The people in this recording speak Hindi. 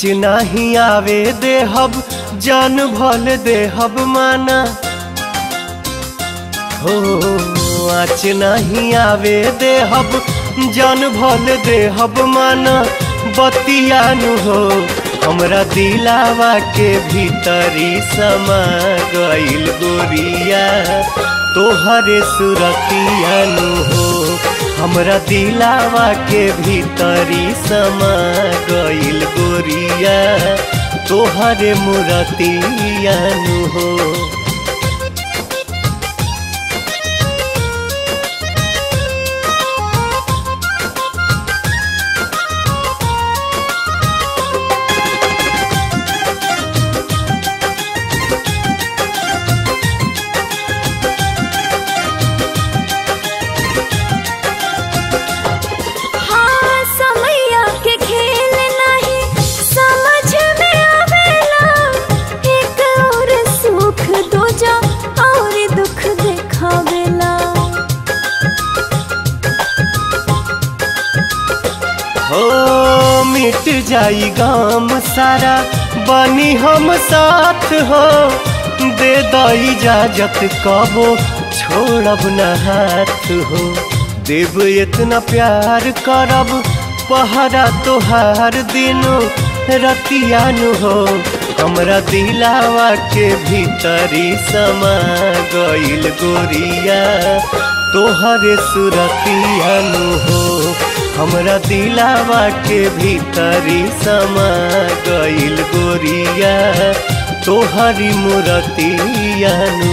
आँच नहीं आवे देहब जान भले देहब माना हो। आँच नहीं आवे देहब जान भले देहब माना बतियानु हो हमरा दिलावा के भीतरी समा गइल गोरिया तोहरे सुरतियानु हो। हमरा दिलावा के भीतरी समा गइल गोरिया तोहरे मुरतियानु हो। मिट जाई गाम सारा बनी हम साथ हो दे दई इजाजत कबो छोड़ब न हाथ हो। देव इतना प्यार करब पहरा तोहार दिनो रतियानु हो। हमरा दिलावा के भीतरी समा गइल गोरिया तोहरे सुरतियानु हो। हमरा दिलावा के भीतरी समा गइल गोरिया तोहरी मुरतियानु।